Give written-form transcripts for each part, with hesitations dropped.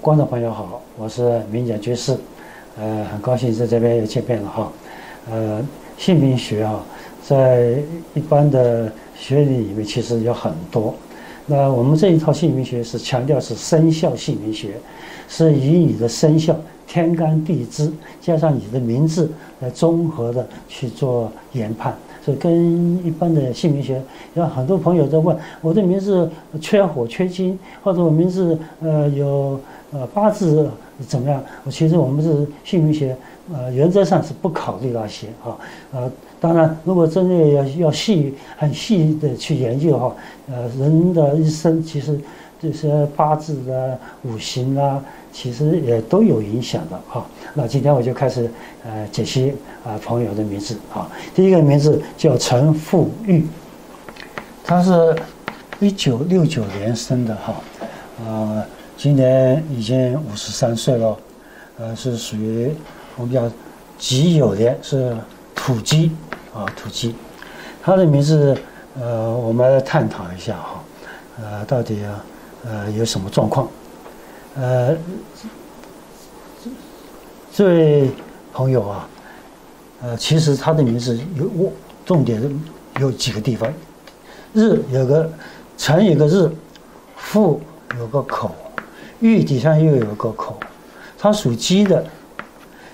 观众朋友好，我是明杰居士，很高兴在这边又见面了哈。姓名学啊，在一般的学理里面其实有很多。那我们这一套姓名学是强调是生肖姓名学，是以你的生肖天干地支加上你的名字来综合的去做研判。 所以跟一般的姓名学，有很多朋友在问我的名字缺火缺金，或者我名字有八字怎么样？其实我们是姓名学，原则上是不考虑那些啊。当然，如果真的要很细的去研究的话，人的一生其实这些八字啊、五行啊，其实也都有影响的啊。那今天我就开始解析朋友的名字啊。第一个名字叫陈富裕，他是1969年生的哈，今年已经53岁了，是属于我们叫己酉年，是土鸡啊，土鸡。他的名字我们来探讨一下哈，到底有什么状况？这位朋友啊，其实他的名字重点有几个地方，日有个辰，有个日，富有个口，玉底下又有个口，它属鸡的。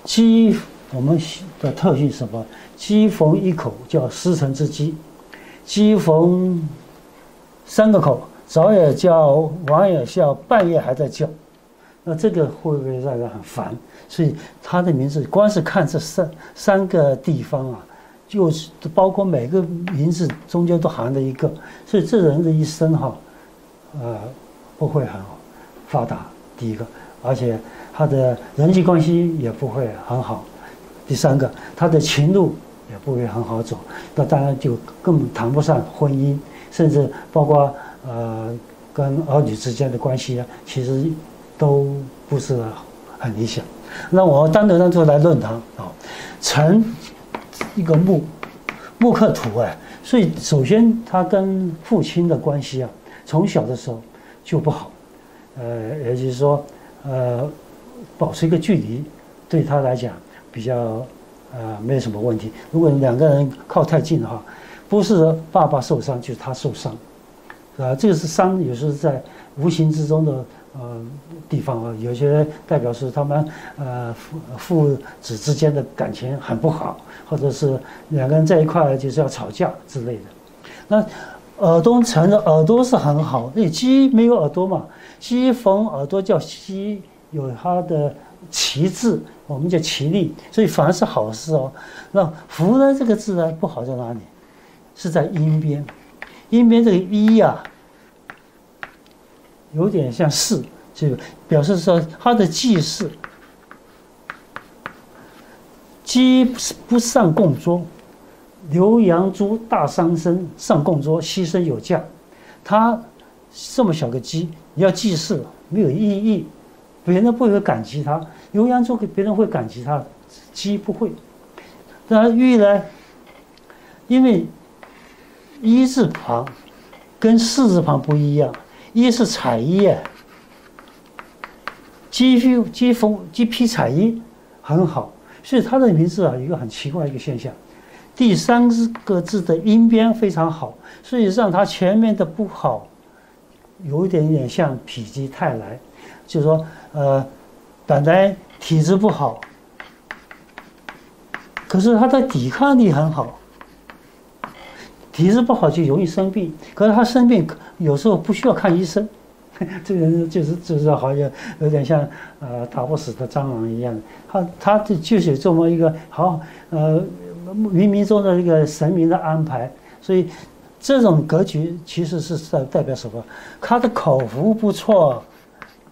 鸡我们的特性是什么？鸡逢一口叫司辰之鸡，鸡逢三个口。 早也叫，晚也叫，半夜还在叫，那这个会不会让人很烦？所以他的名字，光是看这三个地方啊，就是包括每个名字中间都含了一个，所以这人的一生哈，不会很发达。第一个，而且他的人际关系也不会很好。第三个，他的情路也不会很好走，那当然就更谈不上婚姻，甚至包括。 跟儿女之间的关系啊，其实都不是很理想。那我单独来论它啊，辰一个木，木克土哎，所以首先他跟父亲的关系啊，从小的时候就不好，也就是说保持一个距离，对他来讲比较没什么问题。如果两个人靠太近的话，不是爸爸受伤就是他受伤。 这个是伤，有时候在无形之中的地方啊，有些代表是他们父子之间的感情很不好，或者是两个人在一块就是要吵架之类的。那耳东辰的耳朵是很好，那鸡没有耳朵嘛，鸡逢耳朵叫鸡，有它的奇字，我们叫奇力，所以反而是好事哦。那福呢这个字呢不好在哪里？是在阴边。 阴边这个一呀，有点像巳，就表示说他的忌是鸡不上供桌，牛羊猪大伤身，上供桌牺牲有价。他这么小个鸡，你要祭祀没有意义，别人不会感激他。牛羊猪别人会感激他，鸡不会。那玉呢？因为 一字旁跟四字旁不一样，一是采一，鸡披采一很好，所以它的名字啊有一个很奇怪的一个现象，第三个字的音边非常好，所以让它前面的不好有一点点像否极泰来，就是说本来体质不好，可是它的抵抗力很好。 体质不好就容易生病，可是他生病有时候不需要看医生，这个人就是好像有点像打不死的蟑螂一样，他就是这么一个好冥冥中的一个神明的安排，所以这种格局其实是代表什么？他的口福不错，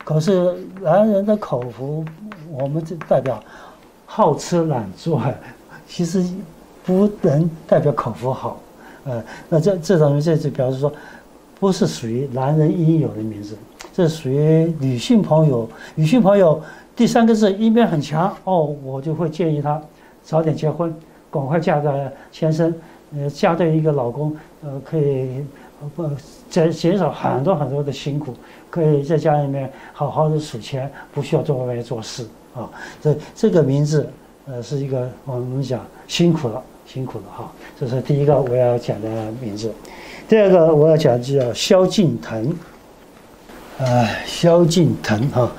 可是男人的口福，我们就代表好吃懒做，其实不能代表口福好。 那这表示说，不是属于男人应有的名字，这属于女性朋友。女性朋友第三个字一面很强哦，我就会建议她早点结婚，赶快嫁到先生，嫁对一个老公，可以不减少很多很多的辛苦，可以在家里面好好的数钱，不需要做外面做事啊。这个名字，是一个我们讲辛苦了，辛苦了哈。这是第一个我要讲的名字。第二个我要讲就叫萧敬腾，萧敬腾哈，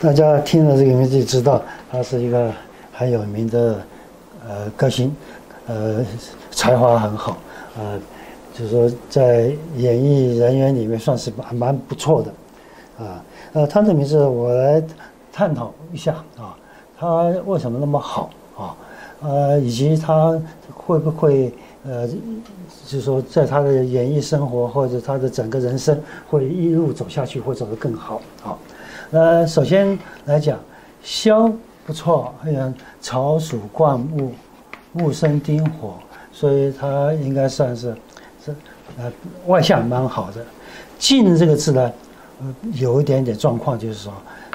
大家听了这个名字就知道他是一个很有名的歌星，才华很好，就是说，在演艺人员里面算是蛮不错的，啊，他的名字我来探讨一下啊，他为什么那么好啊？以及他会不会就是说在他的演艺生活或者他的整个人生会一路走下去，会走得更好啊？那首先来讲，萧不错，草属灌木，木生丁火，所以他应该算是。外向蛮好的，敬这个字呢，有一点点状况，就是说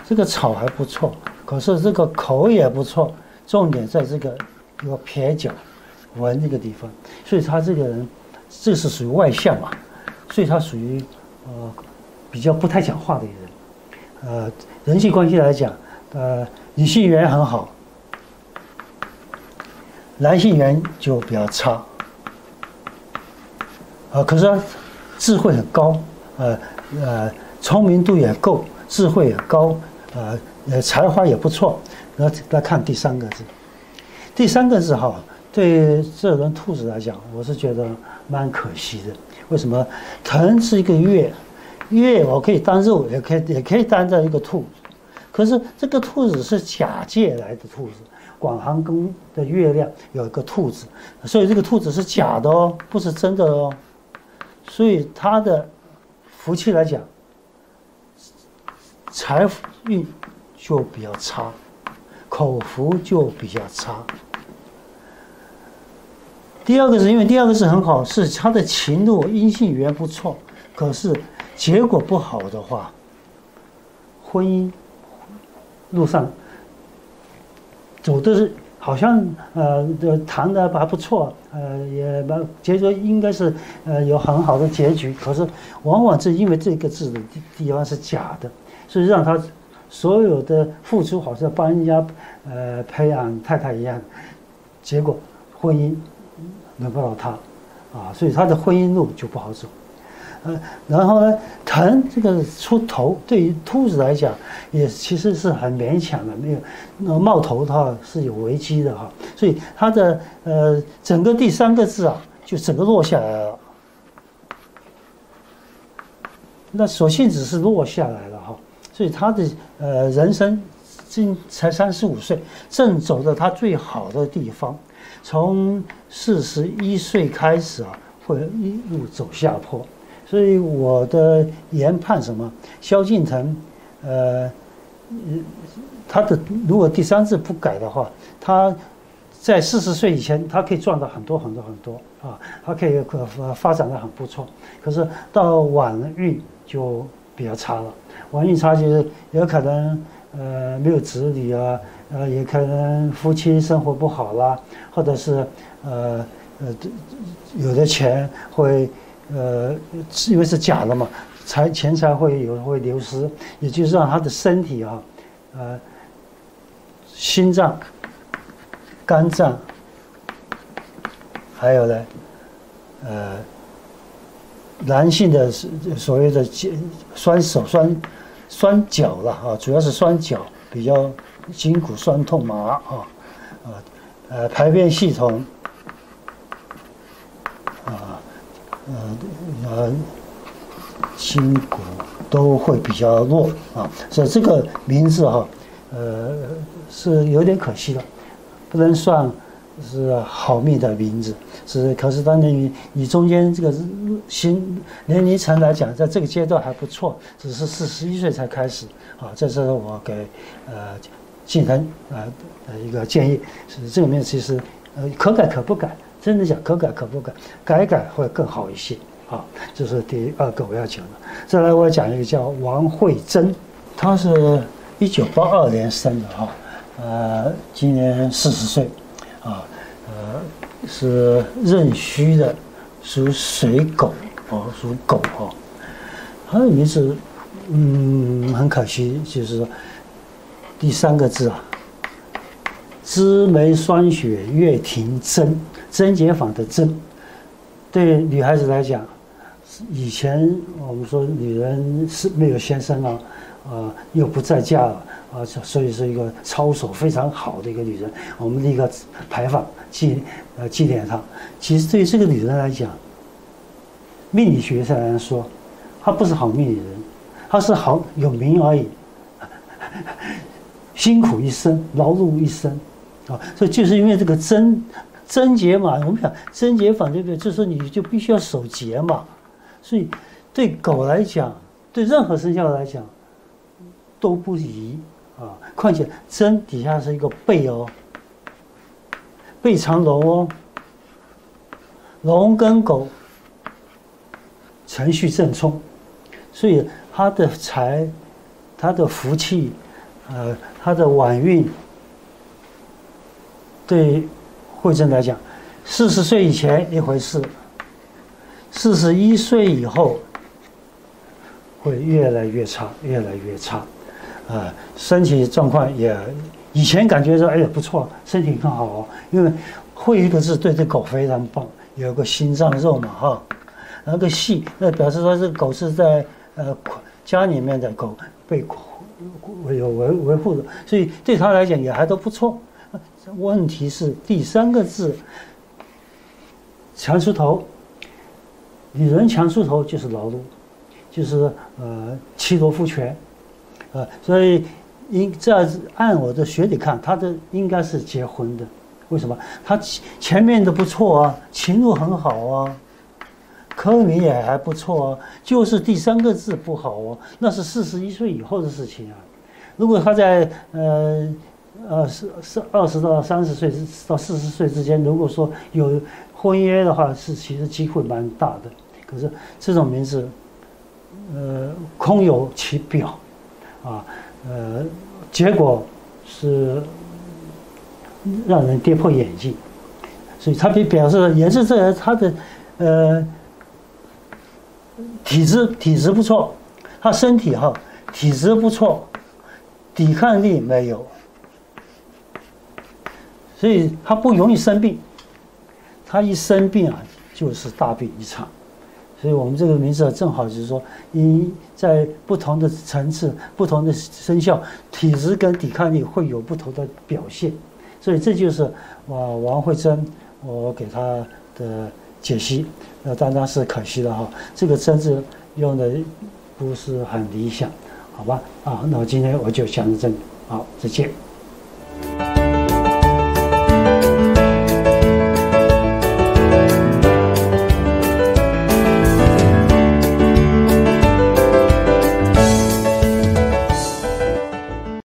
这个草还不错，可是这个口也不错，重点在这个有撇角纹这个地方，所以他这个人这是属于外向嘛，所以他属于比较不太讲话的人，人际关系来讲，理性缘很好，男性缘就比较差。可是他智慧很高，聪明度也够，智慧也高，才华也不错。然后来看第三个字，第三个字哈，对这轮兔子来讲，我是觉得蛮可惜的。为什么？腾是一个月，月我可以当肉，也可以当到一个兔子。可是这个兔子是假借来的兔子，广寒宫的月亮有一个兔子，所以这个兔子是假的哦，不是真的哦。所以他的福气来讲，财运就比较差，口福就比较差。第二个是因为第二个是很好，是他的情路阴性缘不错，可是结果不好的话，婚姻路上走的是好像谈的还不错，也结局应该是有很好的结局，可是往往是因为这个字的地方是假的，所以让他所有的付出好像帮人家培养太太一样，结果婚姻轮不到他啊，所以他的婚姻路就不好走。然后呢，腾这个出头，对于兔子来讲，也其实是很勉强的，没有冒头的话是有危机的哈，所以它的整个第三个字啊，就整个落下来了。那索性只是落下来了哈，所以他的人生今才35岁，正走到他最好的地方，从41岁开始啊，会一路走下坡。所以我的研判什么？萧敬腾，他的如果第三字不改的话，他在40岁以前，他可以赚到很多很多很多啊，他可以发展得很不错。可是到晚运就比较差了，晚运差就是有可能没有子女啊，也可能夫妻生活不好啦，或者是有的钱会。因为是假的嘛，钱财会流失，也就是让他的身体啊，心脏、肝脏，还有呢，男性的所谓的酸手、酸脚了啊，主要是酸脚比较筋骨酸痛麻啊，排便系统。筋骨都会比较弱啊，所以这个名字哈，是有点可惜的，不能算是好命的名字。可是当然你中间这个年龄层来讲，在这个阶段还不错，只是41岁才开始啊。这是我给敬腾一个建议，是这个名字其实可改可不改。真的讲可改可不改，改改会更好一些啊。这是第二个我要讲的。再来我要讲一个叫王慧珍，她是1982年生的哈，今年40岁，啊，是壬戌的，属水狗，哦，属狗哦。还有一只，很可惜，就是第三个字啊，枝梅霜雪月庭针，贞节坊的贞。对女孩子来讲，以前我们说女人是没有先生啊，又不再嫁了。 啊，所以是一个操守非常好的一个女人，我们的一个牌坊纪念她。其实对于这个女人来讲，命理学上来说，她不是好命理人，她是好有名而已，辛苦一生，劳碌一生，啊，所以就是因为这个贞节嘛，我们讲贞节坊这个，就是你就必须要守节嘛，所以对狗来讲，对任何生肖来讲都不宜。 啊，况且贞底下是一个贝哦，贝长龙哦，龙跟狗程序正冲，所以他的财、他的福气、他的晚运，对慧贞来讲，40岁以前一回事，41岁以后会越来越差，越来越差。 身体状况也，以前感觉说，哎呀不错，身体很好哦，因为会一个字对这狗非常棒，有个心脏肉嘛哈，那个系，那表示说这狗是在家里面的狗被维护的，所以对他来讲也还都不错。问题是第三个字，强出头，女人强出头就是劳碌，就是妻夺夫权。 所以这按我的学理看，他的应该是结婚的。为什么？他前面的不错啊，情路很好啊，科名也还不错啊，就是第三个字不好哦、啊，那是41岁以后的事情啊。如果他在20到30岁到40岁之间，如果说有婚约的话，是其实机会蛮大的。可是这种名字，空有其表。 啊，结果是让人跌破眼镜，所以他表示也是这他的体质不错，他身体哈体质不错，抵抗力没有，所以他不容易生病，他一生病啊就是大病一场。 所以我们这个名字正好就是说，因在不同的层次、不同的生肖，体质跟抵抗力会有不同的表现。所以这就是王慧贞，我给她的解析。那当然是可惜了哈，这个“贞”字用的不是很理想，好吧？啊，那我今天就讲到这里，好，再见。